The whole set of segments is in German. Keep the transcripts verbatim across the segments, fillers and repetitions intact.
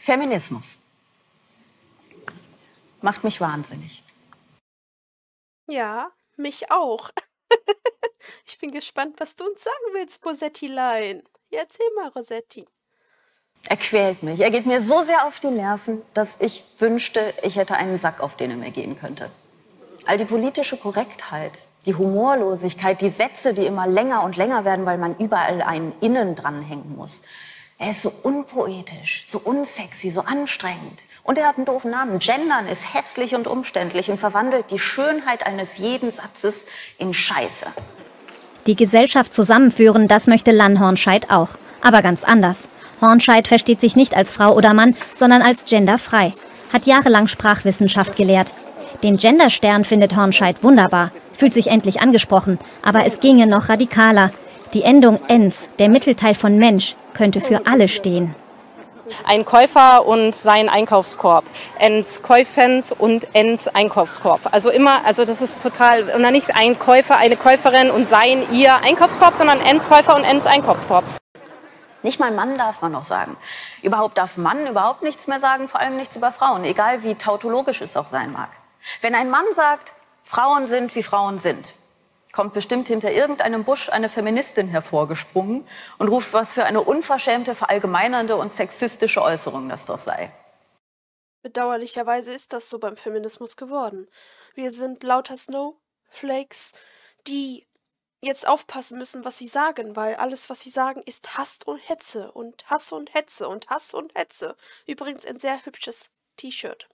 Feminismus. Macht mich wahnsinnig. Ja, mich auch. Ich bin gespannt, was du uns sagen willst, Bosettilein. Ja, erzähl mal, Rosetti. Er quält mich. Er geht mir so sehr auf die Nerven, dass ich wünschte, ich hätte einen Sack, auf den er mir gehen könnte. All die politische Korrektheit, die Humorlosigkeit, die Sätze, die immer länger und länger werden, weil man überall einen Innen dranhängen muss. Er ist so unpoetisch, so unsexy, so anstrengend. Und er hat einen doofen Namen. Gendern ist hässlich und umständlich und verwandelt die Schönheit eines jeden Satzes in Scheiße. Die Gesellschaft zusammenführen, das möchte Lann Hornscheid auch. Aber ganz anders. Hornscheid versteht sich nicht als Frau oder Mann, sondern als genderfrei. Hat jahrelang Sprachwissenschaft gelehrt. Den Genderstern findet Hornscheid wunderbar. Fühlt sich endlich angesprochen. Aber es ginge noch radikaler. Die Endung ens, der Mittelteil von Mensch, könnte für alle stehen. Ein Käufer und sein Einkaufskorb. Ens Käufens und ens Einkaufskorb. Also immer, also das ist total, und dann nicht ein Käufer, eine Käuferin und sein, ihr Einkaufskorb, sondern ens Käufer und ens Einkaufskorb. Nicht mal Mann darf man noch sagen. Überhaupt darf Mann überhaupt nichts mehr sagen, vor allem nichts über Frauen, egal wie tautologisch es auch sein mag. Wenn ein Mann sagt, Frauen sind wie Frauen sind, kommt bestimmt hinter irgendeinem Busch eine Feministin hervorgesprungen und ruft, was für eine unverschämte, verallgemeinernde und sexistische Äußerung das doch sei. Bedauerlicherweise ist das so beim Feminismus geworden. Wir sind lauter Snowflakes, die jetzt aufpassen müssen, was sie sagen, weil alles, was sie sagen, ist Hass und Hetze und Hass und Hetze und Hass und Hetze. Übrigens ein sehr hübsches T-Shirt.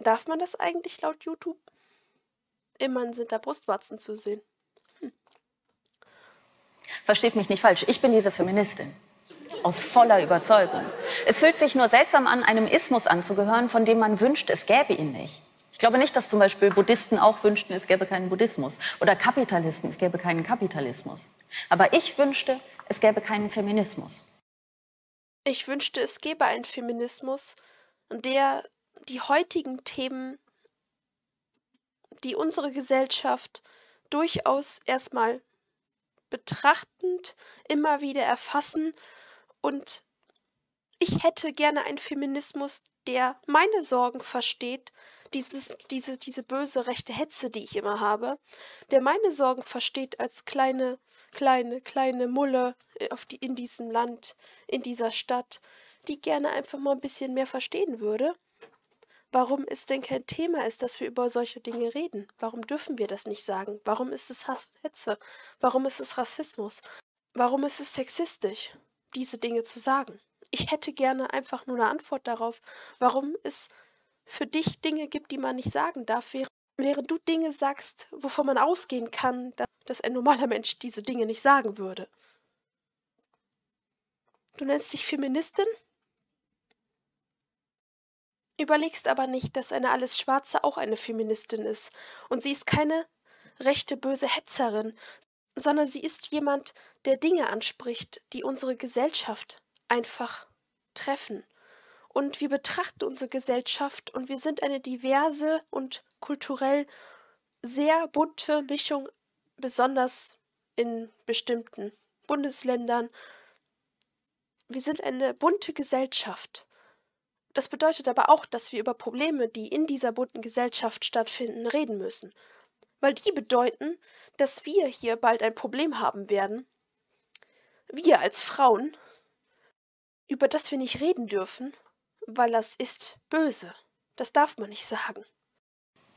Darf man das eigentlich laut YouTube? Immerhin sind da Brustwarzen zu sehen. Hm. Versteht mich nicht falsch, ich bin diese Feministin. Aus voller Überzeugung. Es fühlt sich nur seltsam an, einem Ismus anzugehören, von dem man wünscht, es gäbe ihn nicht. Ich glaube nicht, dass zum Beispiel Buddhisten auch wünschten, es gäbe keinen Buddhismus. Oder Kapitalisten, es gäbe keinen Kapitalismus. Aber ich wünschte, es gäbe keinen Feminismus. Ich wünschte, es gäbe einen Feminismus, der die heutigen Themen, die unsere Gesellschaft durchaus erstmal betrachtend immer wieder erfassen. Und ich hätte gerne einen Feminismus, der meine Sorgen versteht, dieses, diese, diese böse rechte Hetze, die ich immer habe, der meine Sorgen versteht als kleine, kleine, kleine Mulle auf die, in diesem Land, in dieser Stadt, die gerne einfach mal ein bisschen mehr verstehen würde. Warum es denn kein Thema ist, dass wir über solche Dinge reden? Warum dürfen wir das nicht sagen? Warum ist es Hass und Hetze? Warum ist es Rassismus? Warum ist es sexistisch, diese Dinge zu sagen? Ich hätte gerne einfach nur eine Antwort darauf, warum es für dich Dinge gibt, die man nicht sagen darf, während du Dinge sagst, wovon man ausgehen kann, dass ein normaler Mensch diese Dinge nicht sagen würde. Du nennst dich Feministin? Überlegst aber nicht, dass eine alles Schwarze auch eine Feministin ist. Und sie ist keine rechte, böse Hetzerin, sondern sie ist jemand, der Dinge anspricht, die unsere Gesellschaft einfach treffen. Und wir betrachten unsere Gesellschaft und wir sind eine diverse und kulturell sehr bunte Mischung, besonders in bestimmten Bundesländern. Wir sind eine bunte Gesellschaft. Das bedeutet aber auch, dass wir über Probleme, die in dieser bunten Gesellschaft stattfinden, reden müssen. Weil die bedeuten, dass wir hier bald ein Problem haben werden, wir als Frauen, über das wir nicht reden dürfen, weil das ist böse. Das darf man nicht sagen.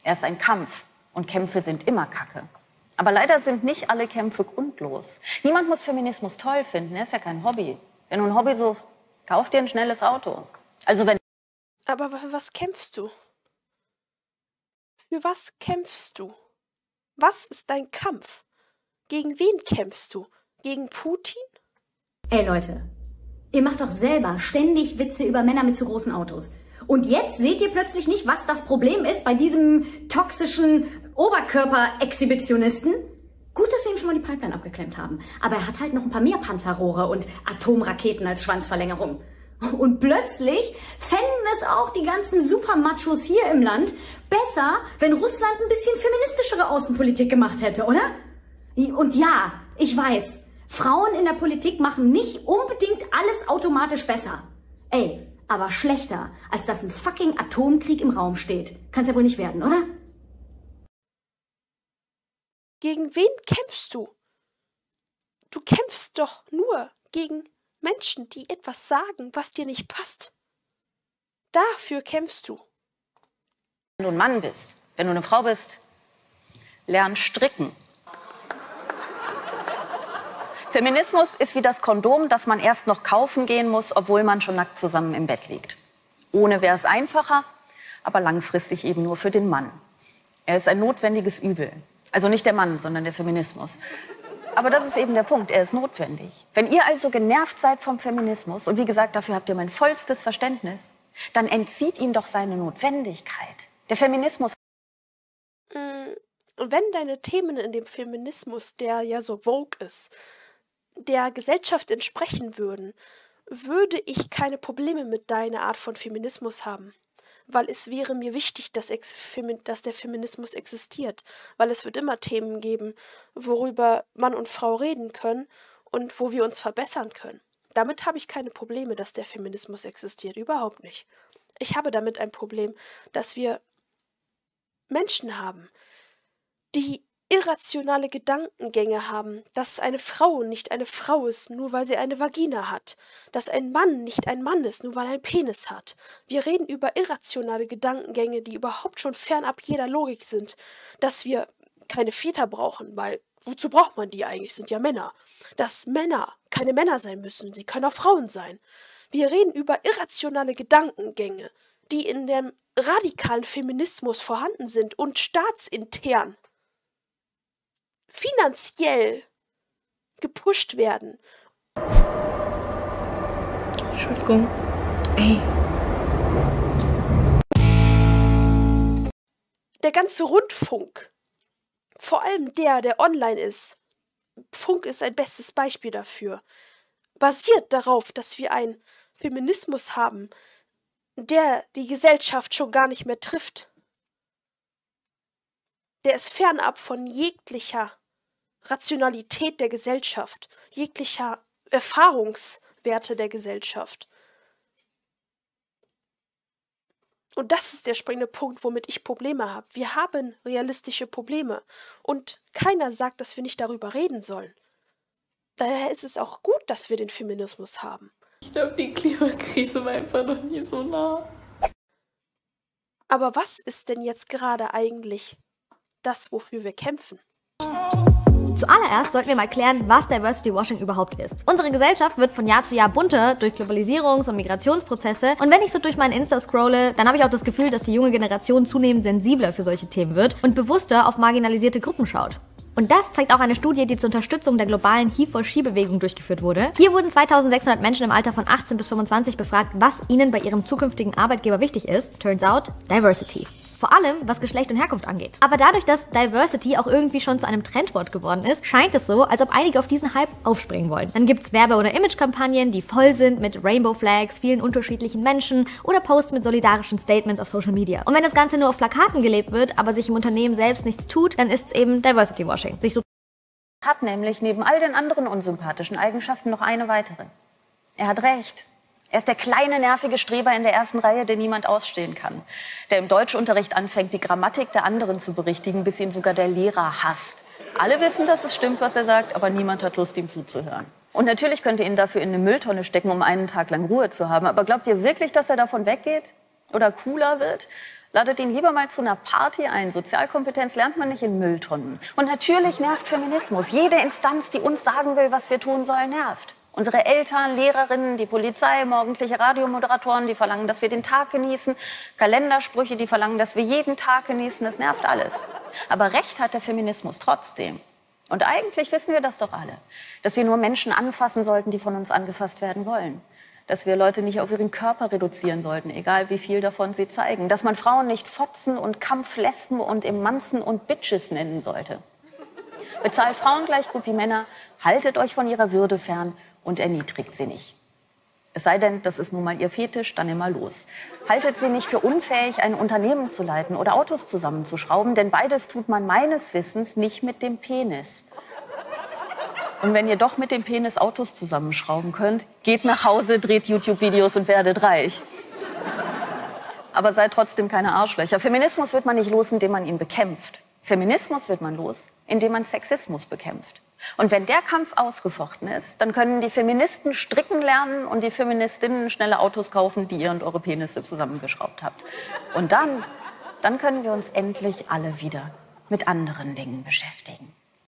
Er ist ein Kampf und Kämpfe sind immer Kacke. Aber leider sind nicht alle Kämpfe grundlos. Niemand muss Feminismus toll finden, er ist ja kein Hobby. Wenn du ein Hobby suchst, kauf dir ein schnelles Auto. Also wenn Aber für was kämpfst du? Für was kämpfst du? Was ist dein Kampf? Gegen wen kämpfst du? Gegen Putin? Ey Leute, ihr macht doch selber ständig Witze über Männer mit zu großen Autos. Und jetzt seht ihr plötzlich nicht, was das Problem ist bei diesem toxischen Oberkörper-Exhibitionisten? Gut, dass wir ihm schon mal die Pipeline abgeklemmt haben. Aber er hat halt noch ein paar mehr Panzerrohre und Atomraketen als Schwanzverlängerung. Und plötzlich fänden es auch die ganzen Supermachos hier im Land besser, wenn Russland ein bisschen feministischere Außenpolitik gemacht hätte, oder? Und ja, ich weiß, Frauen in der Politik machen nicht unbedingt alles automatisch besser. Ey, aber schlechter, als dass ein fucking Atomkrieg im Raum steht. Kann's ja wohl nicht werden, oder? Gegen wen kämpfst du? Du kämpfst doch nur gegen Menschen, die etwas sagen, was dir nicht passt. Dafür kämpfst du. Wenn du ein Mann bist, wenn du eine Frau bist, lern stricken. Feminismus ist wie das Kondom, das man erst noch kaufen gehen muss, obwohl man schon nackt zusammen im Bett liegt. Ohne wäre es einfacher, aber langfristig eben nur für den Mann. Er ist ein notwendiges Übel. Also nicht der Mann, sondern der Feminismus. Aber das ist eben der Punkt, er ist notwendig. Wenn ihr also genervt seid vom Feminismus, und wie gesagt, dafür habt ihr mein vollstes Verständnis, dann entzieht ihm doch seine Notwendigkeit. Der Feminismus... Wenn deine Themen in dem Feminismus, der ja so vogue ist, der Gesellschaft entsprechen würden, würde ich keine Probleme mit deiner Art von Feminismus haben. Weil es wäre mir wichtig, dass, dass der Feminismus existiert. Weil es wird immer Themen geben, worüber Mann und Frau reden können und wo wir uns verbessern können. Damit habe ich keine Probleme, dass der Feminismus existiert. Überhaupt nicht. Ich habe damit ein Problem, dass wir Menschen haben, die irrationale Gedankengänge haben, dass eine Frau nicht eine Frau ist, nur weil sie eine Vagina hat, dass ein Mann nicht ein Mann ist, nur weil er einen Penis hat. Wir reden über irrationale Gedankengänge, die überhaupt schon fernab jeder Logik sind, dass wir keine Väter brauchen, weil wozu braucht man die eigentlich, sind ja Männer, dass Männer keine Männer sein müssen, sie können auch Frauen sein. Wir reden über irrationale Gedankengänge, die in dem radikalen Feminismus vorhanden sind und staatsintern finanziell gepusht werden. Entschuldigung. Ey. Der ganze Rundfunk, vor allem der, der online ist, Funk ist ein bestes Beispiel dafür, basiert darauf, dass wir einen Feminismus haben, der die Gesellschaft schon gar nicht mehr trifft. Der ist fernab von jeglicher Rationalität der Gesellschaft, jeglicher Erfahrungswerte der Gesellschaft. Und das ist der springende Punkt, womit ich Probleme habe. Wir haben realistische Probleme und keiner sagt, dass wir nicht darüber reden sollen. Daher ist es auch gut, dass wir den Feminismus haben. Ich glaube, die Klimakrise war einfach noch nie so nah. Aber was ist denn jetzt gerade eigentlich das, wofür wir kämpfen? Zuallererst sollten wir mal klären, was Diversity Washing überhaupt ist. Unsere Gesellschaft wird von Jahr zu Jahr bunter durch Globalisierungs- und Migrationsprozesse, und wenn ich so durch meinen Insta scrolle, dann habe ich auch das Gefühl, dass die junge Generation zunehmend sensibler für solche Themen wird und bewusster auf marginalisierte Gruppen schaut. Und das zeigt auch eine Studie, die zur Unterstützung der globalen HeForShe-Bewegung durchgeführt wurde. Hier wurden zweitausendsechshundert Menschen im Alter von achtzehn bis fünfundzwanzig befragt, was ihnen bei ihrem zukünftigen Arbeitgeber wichtig ist. Turns out, Diversity. Vor allem, was Geschlecht und Herkunft angeht. Aber dadurch, dass Diversity auch irgendwie schon zu einem Trendwort geworden ist, scheint es so, als ob einige auf diesen Hype aufspringen wollen. Dann gibt's Werbe- oder Imagekampagnen, die voll sind mit Rainbow Flags, vielen unterschiedlichen Menschen oder Posts mit solidarischen Statements auf Social Media. Und wenn das Ganze nur auf Plakaten gelebt wird, aber sich im Unternehmen selbst nichts tut, dann ist es eben Diversity Washing. Sich so hat nämlich neben all den anderen unsympathischen Eigenschaften noch eine weitere. Er hat recht. Er ist der kleine, nervige Streber in der ersten Reihe, der niemand ausstehen kann. Der im Deutschunterricht anfängt, die Grammatik der anderen zu berichtigen, bis ihn sogar der Lehrer hasst. Alle wissen, dass es stimmt, was er sagt, aber niemand hat Lust, ihm zuzuhören. Und natürlich könnt ihr ihn dafür in eine Mülltonne stecken, um einen Tag lang Ruhe zu haben. Aber glaubt ihr wirklich, dass er davon weggeht? Oder cooler wird? Ladet ihn lieber mal zu einer Party ein. Sozialkompetenz lernt man nicht in Mülltonnen. Und natürlich nervt Feminismus. Jede Instanz, die uns sagen will, was wir tun sollen, nervt. Unsere Eltern, Lehrerinnen, die Polizei, morgendliche Radiomoderatoren, die verlangen, dass wir den Tag genießen. Kalendersprüche, die verlangen, dass wir jeden Tag genießen. Das nervt alles. Aber Recht hat der Feminismus trotzdem. Und eigentlich wissen wir das doch alle. Dass wir nur Menschen anfassen sollten, die von uns angefasst werden wollen. Dass wir Leute nicht auf ihren Körper reduzieren sollten, egal wie viel davon sie zeigen. Dass man Frauen nicht Fotzen und Kampflespen und Emanzen und Bitches nennen sollte. Bezahlt Frauen gleich gut wie Männer, haltet euch von ihrer Würde fern und erniedrigt sie nicht. Es sei denn, das ist nun mal ihr Fetisch, dann immer los. Haltet sie nicht für unfähig, ein Unternehmen zu leiten oder Autos zusammenzuschrauben, denn beides tut man meines Wissens nicht mit dem Penis. Und wenn ihr doch mit dem Penis Autos zusammenschrauben könnt, geht nach Hause, dreht YouTube-Videos und werdet reich. Aber seid trotzdem keine Arschlöcher. Feminismus wird man nicht los, indem man ihn bekämpft. Feminismus wird man los, indem man Sexismus bekämpft. Und wenn der Kampf ausgefochten ist, dann können die Feministen stricken lernen und die Feministinnen schnelle Autos kaufen, die ihr und eure Penisse zusammengeschraubt habt. Und dann, dann können wir uns endlich alle wieder mit anderen Dingen beschäftigen.